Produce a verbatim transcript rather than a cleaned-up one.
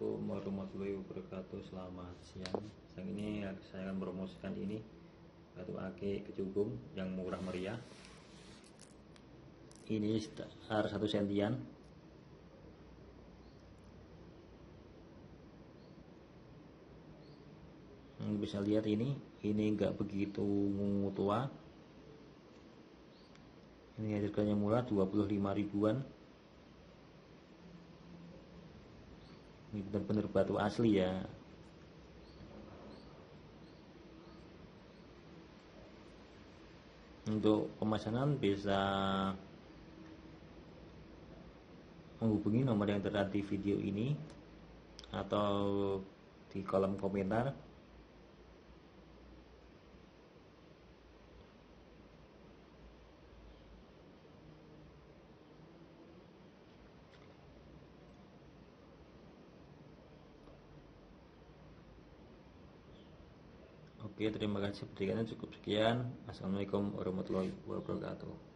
Assalamualaikum warahmatullahi wabarakatuh. Selamat siang. Siang ini saya akan promosikan ini batu ake kecubung yang murah meriah. Ini sekitar satu sentian. Bisa lihat ini, ini enggak begitu tua. Ini harganya murah, dua puluh lima ribuan. Ini benar-benar batu asli ya. Untuk pemesanan bisa menghubungi nomor yang tertera di video ini atau di kolom komentar. Oke, terima kasih. Perhatiannya cukup sekian. Assalamualaikum warahmatullahi wabarakatuh.